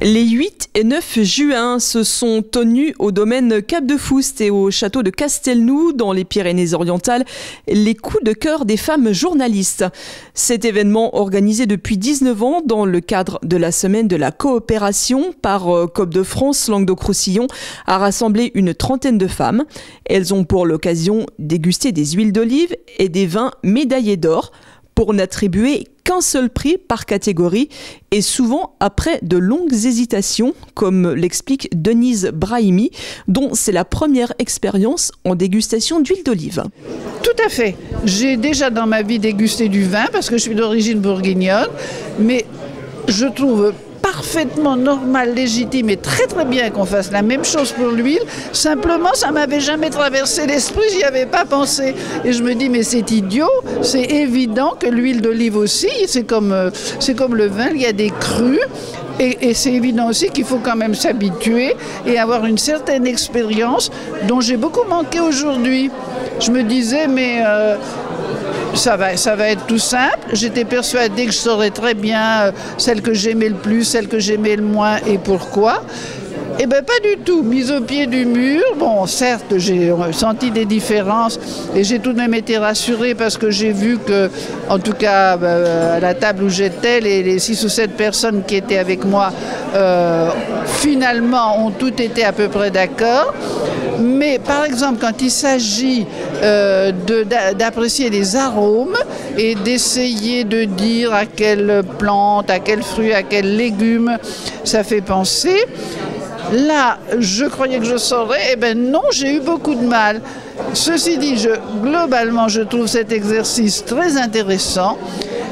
Les 8 et 9 juin se sont tenus au domaine Cap de Fouste et au château de Castelnou dans les Pyrénées-Orientales les coups de cœur des femmes journalistes. Cet événement organisé depuis 19 ans dans le cadre de la semaine de la coopération par Coop de France, Languedoc-Roussillon a rassemblé une trentaine de femmes. Elles ont pour l'occasion dégusté des huiles d'olive et des vins médaillés d'or pour n'attribuer qu'un seul prix par catégorie et souvent après de longues hésitations, comme l'explique Denise Brahimi, dont c'est la première expérience en dégustation d'huile d'olive. Tout à fait. J'ai déjà dans ma vie dégusté du vin parce que je suis d'origine bourguignonne, mais je trouve parfaitement normal, légitime et très très bien qu'on fasse la même chose pour l'huile. Simplement, ça m'avait jamais traversé l'esprit, j'y avais pas pensé. Et je me dis, mais c'est idiot, c'est évident que l'huile d'olive aussi, c'est comme le vin, il y a des crus. Et c'est évident aussi qu'il faut quand même s'habituer et avoir une certaine expérience dont j'ai beaucoup manqué aujourd'hui. Je me disais, mais ça va être tout simple. J'étais persuadée que je saurais très bien celle que j'aimais le plus, celle que j'aimais le moins et pourquoi. Eh bien, pas du tout. Mise au pied du mur, bon, certes, j'ai senti des différences et j'ai tout de même été rassurée parce que j'ai vu que, en tout cas, à la table où j'étais, les 6 ou 7 personnes qui étaient avec moi, finalement, ont toutes été à peu près d'accord. Mais, par exemple, quand il s'agit d'apprécier les arômes et d'essayer de dire à quelle plante, à quel fruit, à quel légume ça fait penser, là, je croyais que je saurais, eh ben non, j'ai eu beaucoup de mal. Ceci dit, globalement, je trouve cet exercice très intéressant.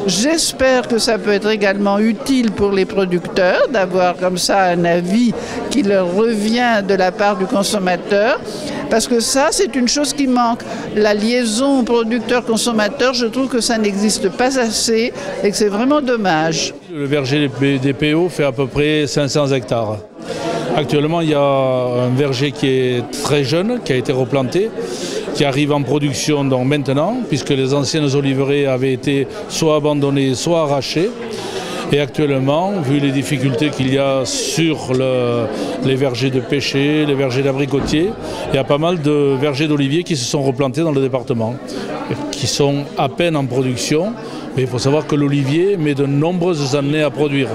J'espère que ça peut être également utile pour les producteurs d'avoir comme ça un avis qui leur revient de la part du consommateur. Parce que ça, c'est une chose qui manque. La liaison producteur-consommateur, je trouve que ça n'existe pas assez et que c'est vraiment dommage. Le verger des PO fait à peu près 500 hectares. Actuellement, il y a un verger qui est très jeune, qui a été replanté, qui arrive en production donc maintenant, puisque les anciennes oliveraies avaient été soit abandonnées, soit arrachées. Et actuellement, vu les difficultés qu'il y a sur les vergers de pêcher, les vergers d'abricotiers, il y a pas mal de vergers d'oliviers qui se sont replantés dans le département, qui sont à peine en production. Mais il faut savoir que l'olivier met de nombreuses années à produire.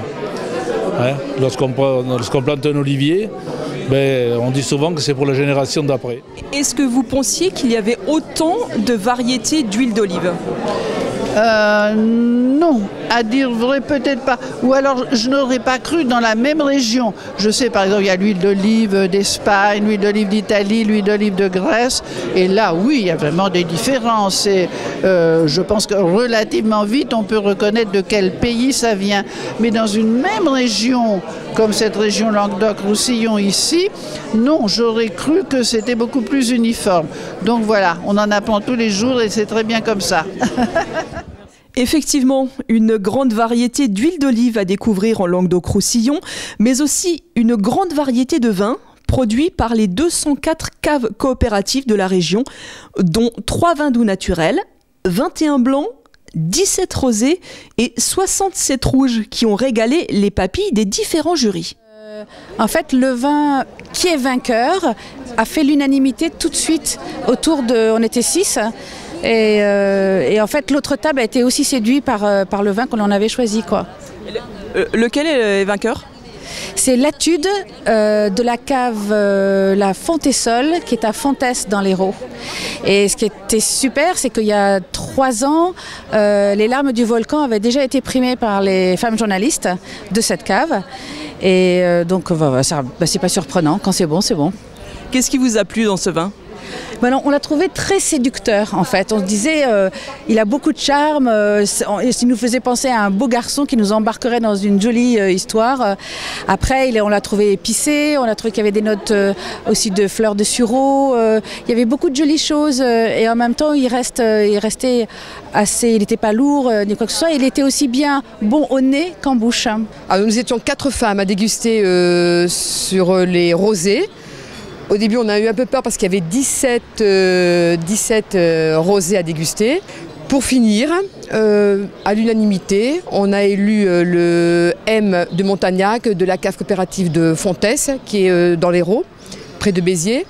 Hein, lorsqu'on plante un olivier, ben, on dit souvent que c'est pour la génération d'après. Est-ce que vous pensiez qu'il y avait autant de variétés d'huile d'olive ? Non, à dire vrai, peut-être pas. Ou alors, je n'aurais pas cru dans la même région. Je sais, par exemple, il y a l'huile d'olive d'Espagne, l'huile d'olive d'Italie, l'huile d'olive de Grèce. Et là, oui, il y a vraiment des différences. Et je pense que relativement vite, on peut reconnaître de quel pays ça vient. Mais dans une même région, comme cette région Languedoc-Roussillon ici, non, j'aurais cru que c'était beaucoup plus uniforme. Donc voilà, on en apprend tous les jours et c'est très bien comme ça. Effectivement, une grande variété d'huile d'olive à découvrir en Languedoc-Roussillon, mais aussi une grande variété de vins produits par les 204 caves coopératives de la région, dont 3 vins doux naturels, 21 blancs, 17 rosés et 67 rouges qui ont régalé les papilles des différents jurys. En fait, le vin qui est vainqueur a fait l'unanimité tout de suite autour de... On était 6. Et en fait, l'autre table a été aussi séduite par le vin qu'on en avait choisi, quoi. Lequel est vainqueur ? C'est l'étude de la cave La Fontésole qui est à Fontes dans l'Hérault. Et ce qui était super, c'est qu'il y a 3 ans, les larmes du volcan avaient déjà été primées par les femmes journalistes de cette cave. Et donc, c'est pas surprenant. Quand c'est bon, c'est bon. Qu'est-ce qui vous a plu dans ce vin ? Ben non, on l'a trouvé très séducteur en fait, on se disait il a beaucoup de charme, il nous faisait penser à un beau garçon qui nous embarquerait dans une jolie histoire. Après on l'a trouvé épicé, on a trouvé qu'il y avait des notes aussi de fleurs de sureau, il y avait beaucoup de jolies choses et en même temps il restait assez, il n'était pas lourd ni quoi que ce soit, il était aussi bien bon au nez qu'en bouche. Alors, nous étions 4 femmes à déguster sur les rosés. Au début, on a eu un peu peur parce qu'il y avait 17 rosés à déguster. Pour finir, À l'unanimité, on a élu le M de Montagnac de la cave coopérative de Fontes, qui est dans l'Hérault, près de Béziers.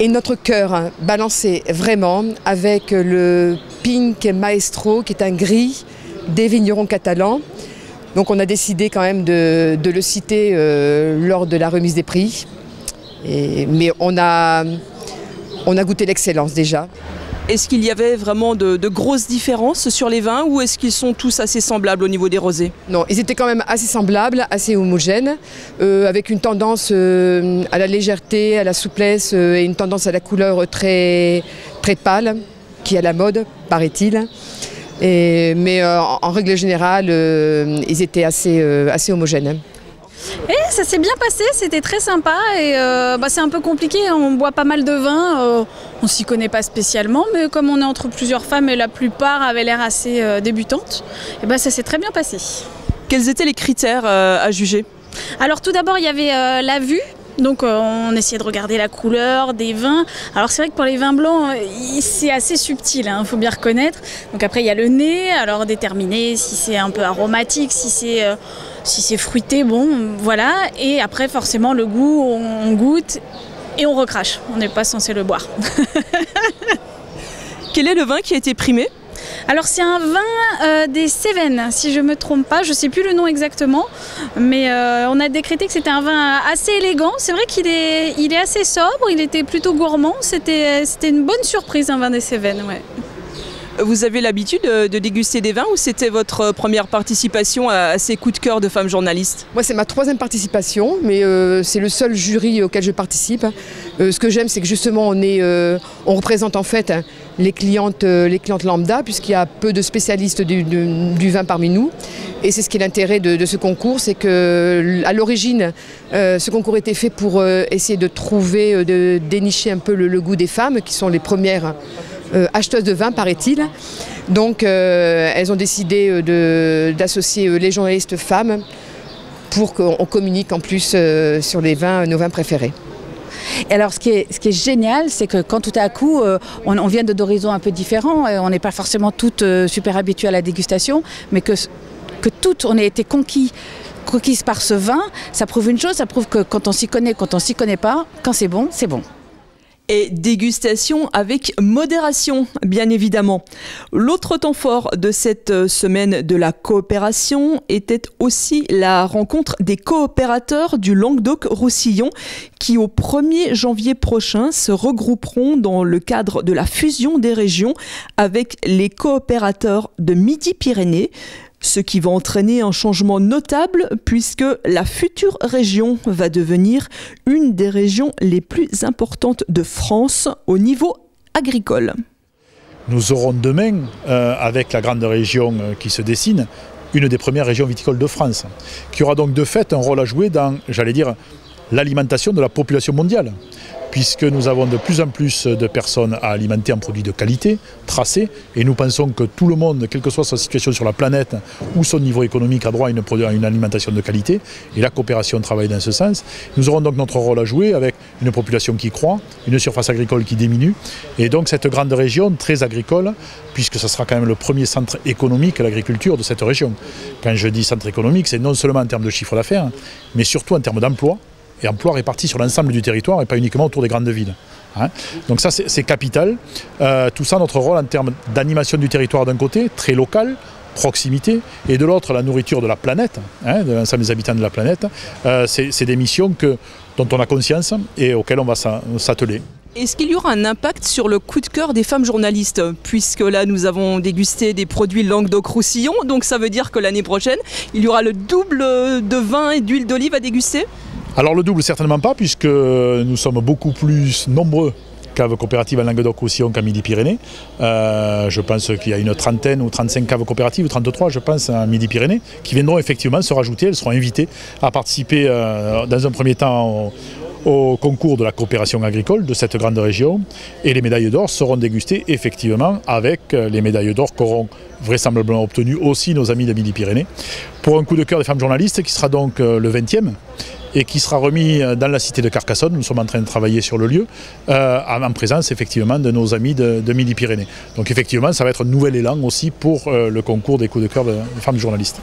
Et notre cœur balançait vraiment avec le Pink Maestro, qui est un gris des vignerons catalans. Donc on a décidé quand même de le citer lors de la remise des prix. Mais on a goûté l'excellence déjà. Est-ce qu'il y avait vraiment de grosses différences sur les vins ou est-ce qu'ils sont tous assez semblables au niveau des rosés? Non, ils étaient quand même assez semblables, assez homogènes, avec une tendance à la légèreté, à la souplesse et une tendance à la couleur très, très pâle, qui est à la mode, paraît-il. Mais en règle générale, ils étaient assez homogènes. Et ça s'est bien passé, c'était très sympa et c'est un peu compliqué, on boit pas mal de vin, on s'y connaît pas spécialement, mais comme on est entre plusieurs femmes et la plupart avaient l'air assez débutantes, et ça s'est très bien passé. Quels étaient les critères à juger? Alors tout d'abord il y avait la vue. Donc on essayait de regarder la couleur des vins. Alors c'est vrai que pour les vins blancs, c'est assez subtil, hein, faut bien reconnaître. Donc après il y a le nez, alors déterminer si c'est un peu aromatique, si c'est fruité, bon voilà. Et après forcément le goût, on goûte et on recrache, on n'est pas censé le boire. Quel est le vin qui a été primé ? Alors c'est un vin des Cévennes, si je ne me trompe pas, je ne sais plus le nom exactement, mais on a décrété que c'était un vin assez élégant. C'est vrai qu'il est assez sobre, il était plutôt gourmand, c'était une bonne surprise un vin des Cévennes. Ouais. Vous avez l'habitude de déguster des vins ou c'était votre première participation à ces coups de cœur de femmes journalistes? Moi c'est ma troisième participation, mais c'est le seul jury auquel je participe. Ce que j'aime c'est que justement on représente en fait les clientes lambda, puisqu'il y a peu de spécialistes du vin parmi nous. Et c'est ce qui est l'intérêt de ce concours, c'est qu'à l'origine, ce concours était fait pour essayer de trouver, de dénicher un peu le goût des femmes, qui sont les premières acheteuses de vin, paraît-il. Donc elles ont décidé d'associer les journalistes femmes pour qu'on communique en plus sur les vins, nos vins préférés. Et alors ce qui est génial, c'est que quand tout à coup, on vient d'horizons un peu différents, et on n'est pas forcément toutes super habituées à la dégustation, mais que toutes, on a été conquises par ce vin, ça prouve une chose, ça prouve que quand on s'y connaît, quand on s'y connaît pas, quand c'est bon, c'est bon. Et dégustation avec modération, bien évidemment. L'autre temps fort de cette semaine de la coopération était aussi la rencontre des coopérateurs du Languedoc-Roussillon qui, au 1er janvier prochain, se regrouperont dans le cadre de la fusion des régions avec les coopérateurs de Midi-Pyrénées. Ce qui va entraîner un changement notable puisque la future région va devenir une des régions les plus importantes de France au niveau agricole. Nous aurons demain, avec la grande région qui se dessine, une des premières régions viticoles de France, qui aura donc de fait un rôle à jouer dans, j'allais dire, l'alimentation de la population mondiale, puisque nous avons de plus en plus de personnes à alimenter en produits de qualité, tracés, et nous pensons que tout le monde, quelle que soit sa situation sur la planète ou son niveau économique, a droit à une alimentation de qualité, et la coopération travaille dans ce sens. Nous aurons donc notre rôle à jouer avec une population qui croît, une surface agricole qui diminue, et donc cette grande région très agricole, puisque ce sera quand même le premier centre économique à l'agriculture de cette région. Quand je dis centre économique, c'est non seulement en termes de chiffre d'affaires, mais surtout en termes d'emploi, et emploi réparti sur l'ensemble du territoire et pas uniquement autour des grandes villes. Hein, donc ça c'est capital. Tout ça, notre rôle en termes d'animation du territoire d'un côté, très local, proximité, et de l'autre la nourriture de la planète, hein, de l'ensemble des habitants de la planète, c'est des missions dont on a conscience et auxquelles on va s'atteler. Est-ce qu'il y aura un impact sur le coup de cœur des femmes journalistes? Puisque là, nous avons dégusté des produits Languedoc-Roussillon, donc ça veut dire que l'année prochaine, il y aura le double de vin et d'huile d'olive à déguster? Alors le double, certainement pas, puisque nous sommes beaucoup plus nombreux caves coopératives à Languedoc-Roussillon qu'à Midi-Pyrénées. Je pense qu'il y a une trentaine ou 35 caves coopératives, 33 je pense, à Midi-Pyrénées, qui viendront effectivement se rajouter. Elles seront invitées à participer dans un premier temps au concours de la coopération agricole de cette grande région, et les médailles d'or seront dégustées effectivement avec les médailles d'or qu'auront vraisemblablement obtenues aussi nos amis de Midi-Pyrénées, pour un coup de cœur des femmes journalistes qui sera donc le 20e. et qui sera remis dans la cité de Carcassonne. Nous sommes en train de travailler sur le lieu, en présence effectivement de nos amis de Midi-Pyrénées. Donc effectivement, ça va être un nouvel élan aussi pour le concours des coups de cœur des femmes journalistes.